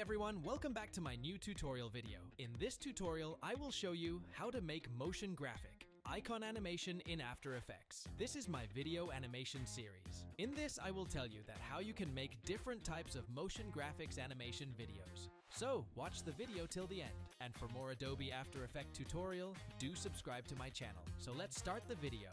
everyone, welcome back to my new tutorial video. In this tutorial, I will show you how to make motion graphic icon animation in After Effects. This is my video animation series. In this, I will tell you that how you can make different types of motion graphics animation videos. So watch the video till the end. And for more Adobe After Effects tutorial, do subscribe to my channel. So let's start the video.